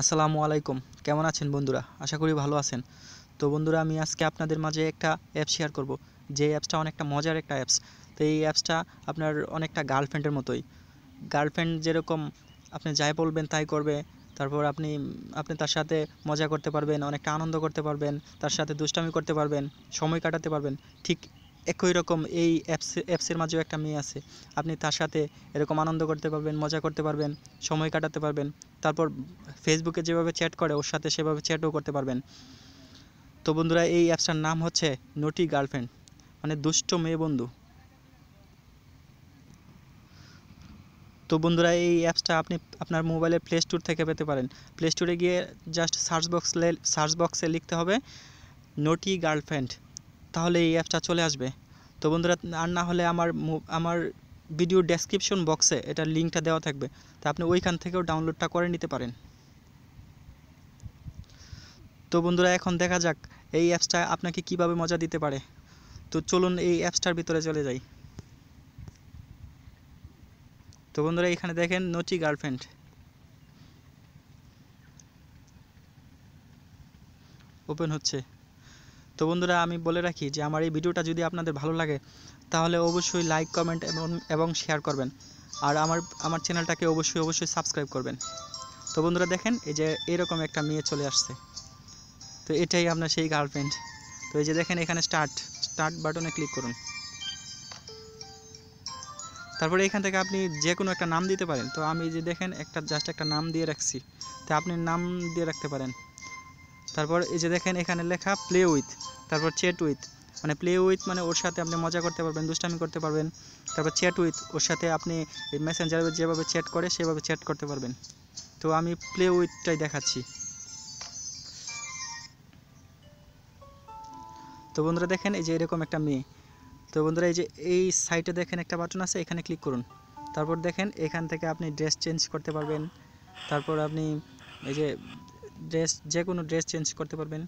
আসসালামু আলাইকুম, কেমন আছেন বন্ধুরা? আশা করি ভালো আছেন। তো বন্ধুরা, আমি আজকে আপনাদের মাঝে একটা অ্যাপ শেয়ার করব, যে অ্যাপসটা অনেকটা মজার একটা অ্যাপস। তো এই অ্যাপসটা আপনার অনেকটা গার্লফ্রেন্ডের মতোই। গার্লফ্রেন্ড যেরকম আপনি যাই বলবেন তাই করবে, তারপর আপনি তার সাথে মজা করতে পারবেন, অনেকটা আনন্দ করতে পারবেন, তার সাথে দুষ্টামি করতে পারবেন, সময় কাটাতে পারবেন। ঠিক একই রকম এই অ্যাপসের মাঝেও একটা মেয়ে আছে, আপনি তার সাথে এরকম আনন্দ করতে পারবেন, মজা করতে পারবেন, সময় কাটাতে পারবেন, তারপর ফেসবুকে যেভাবে চ্যাট করে ওর সাথে সেভাবে চ্যাটও করতে পারবেন। তো বন্ধুরা, এই অ্যাপসটার নাম হচ্ছে নটি গার্লফ্রেন্ড, মানে দুষ্ট মেয়ে বন্ধু। তো বন্ধুরা, এই অ্যাপসটা আপনি আপনার মোবাইলের প্লে স্টোর থেকে পেতে পারেন। প্লে স্টোরে গিয়ে জাস্ট সার্চ বক্সে লিখতে হবে নটি গার্লফ্রেন্ড, তাহলে এই অ্যাপসটা চলে আসবে। তো বন্ধুরা, আর না হলে আমার ভিডিও ডেসক্রিপশন বক্সে এটার লিঙ্কটা দেওয়া থাকবে, তো আপনি ওইখান থেকেও ডাউনলোডটা করে নিতে পারেন। তো বন্ধুরা, এখন দেখা যাক এই অ্যাপসটা আপনাকে কিভাবে মজা দিতে পারে। তো চলুন এই অ্যাপসটার ভিতরে চলে যাই। তো বন্ধুরা, এখানে দেখেন নটি গার্লফ্রেন্ড। ওপেন হচ্ছে। তো বন্ধুরা, আমি বলে রাখি যে আমার এই ভিডিওটা যদি আপনাদের ভালো লাগে তাহলে অবশ্যই লাইক, কমেন্ট এবং শেয়ার করবেন, আর আমার চ্যানেলটাকে অবশ্যই সাবস্ক্রাইব করবেন। তো বন্ধুরা দেখেন, এই যে এরকম একটা মেয়ে চলে আসছে, তো এটাই আপনার সেই গার্লফ্রেন্ড। তো এই যে দেখেন, এখানে স্টার্ট বাটনে ক্লিক করুন। তারপরে এখান থেকে আপনি যে কোনো একটা নাম দিতে পারেন। তো আমি যে দেখেন জাস্ট একটা নাম দিয়ে রাখছি, তো আপনি নাম দিয়ে রাখতে পারেন। তারপর এই যে দেখেন, এখানে লেখা প্লে উইথ, তারপর চ্যাট উইথ, মানে প্লে উইথ মানে ওর সাথে আপনি মজা করতে পারবেন, দুষ্টামি করতে পারবেন। তারপর চ্যাট উইথ, ওর সাথে আপনি মেসেঞ্জারে যেভাবে চ্যাট করে সেভাবে চ্যাট করতে পারবেন। তো আমি প্লে উইথটাই দেখাচ্ছি। তো বন্ধুরা দেখেন, এই যে এরকম একটা মেয়ে। তো বন্ধুরা, এই যে এই সাইটে দেখেন একটা বাটন আছে, এখানে ক্লিক করুন। তারপর দেখেন, এখান থেকে আপনি ড্রেস চেঞ্জ করতে পারবেন। তারপর আপনি এই যে যে কোনো ড্রেস চেঞ্জ করতে পারবেন।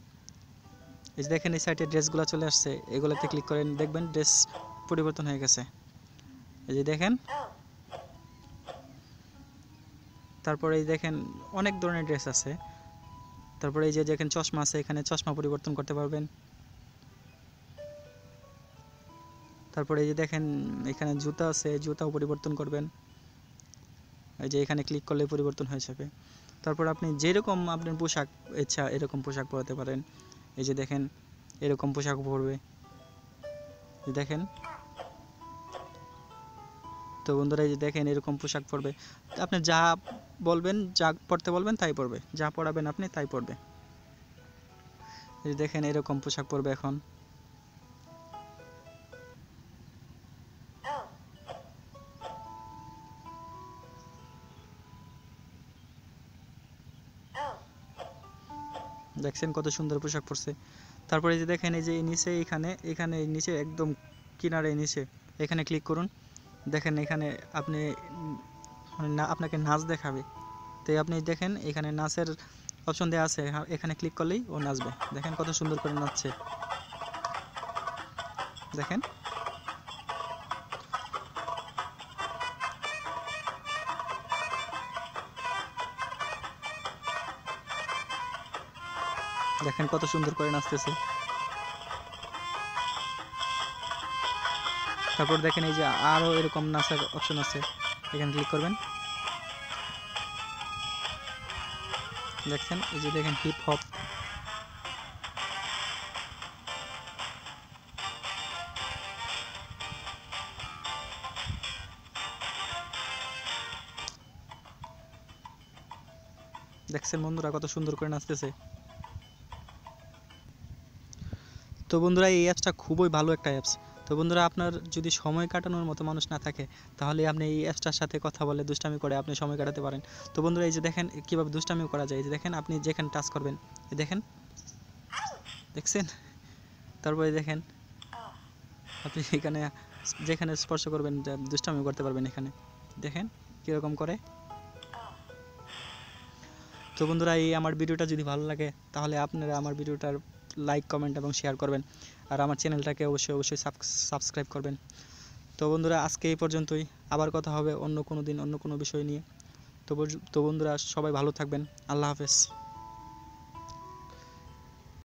এই যে দেখেন, এই সাইটে ড্রেসগুলো চলে আসছে, এগুলোতে ক্লিক করেন, দেখবেন ড্রেস পরিবর্তন হয়ে গেছে। এই যে দেখেন, তারপরে এই দেখেন অনেক ধরনের ড্রেস আছে। তারপরে এই যে দেখেন চশমা আছে, এখানে চশমা পরিবর্তন করতে পারবেন। তারপরে এই যে দেখেন, এখানে জুতা আছে, জুতাও পরিবর্তন করবেন। এই যে এখানে ক্লিক করলে পরিবর্তন হয়ে যাবে। তারপর আপনি যেরকম আপনার পোশাক ইচ্ছা এরকম পোশাক পরাতে পারেন। এই যে দেখেন, এরকম পোশাক পরবে, দেখেন। তো বন্ধুরা, এই যে দেখেন এরকম পোশাক পরবে। আপনি যা বলবেন, যা পড়তে বলবেন তাই পরবে, যা পড়াবেন আপনি তাই পরবে। এই যে দেখেন এরকম পোশাক পরবে এখন। দেখছেন কত সুন্দর পোশাক পরছে। তারপরে যে দেখেন, এই যে নিচে এখানে নিচে একদম কিনারে নিচে এখানে ক্লিক করুন। দেখেন এখানে আপনাকে নাচ দেখাবে। তো আপনি দেখেন এখানে নাচের অপশন দেওয়া আছে, এখানে ক্লিক করলেই ও নাচবে। দেখেন কত সুন্দর করে নাচছে, দেখেন। দেখেন কত সুন্দর করে নাচতেছে। তারপর দেখেন এই যে আরও এরকম নাচার অপশন আছে, এখানে ক্লিক করবেন। দেখছেন এই যে দেখেন হিপ হপ। দেখছেন বন্ধুরা কত সুন্দর করে নাচতেছে। তো বন্ধুরা, এই অ্যাপসটা খুবই ভালো একটা অ্যাপস। তো বন্ধুরা, আপনার যদি সময় কাটানোর মতো মানুষ না থাকে তাহলে আপনি এই অ্যাপসটার সাথে কথা বলে দুষ্টামি করে আপনি সময় কাটাতে পারেন। তো বন্ধুরা, এই যে দেখেন কীভাবে দুষ্টামি করা যায়। এই যে দেখেন, আপনি যেখানে টাচ করবেন, এই দেখেন, দেখছেন। তারপরে দেখেন আপনি এখানে যেখানে স্পর্শ করবেন দুষ্টামি করতে পারবেন, এখানে দেখেন কীরকম করে। তো বন্ধুরা, এই আমার ভিডিওটা যদি ভালো লাগে তাহলে আপনারা আমার ভিডিওটার লাইক, কমেন্ট এবং শেয়ার করবেন, আর আমার চ্যানেলটাকে অবশ্যই সাবস্ক্রাইব করবেন। তো বন্ধুরা, আজকে এই পর্যন্তই। আবার কথা হবে অন্য কোনো দিন অন্য কোনো বিষয় নিয়ে। তো বন্ধুরা সবাই ভালো থাকবেন, আল্লাহ হাফেজ।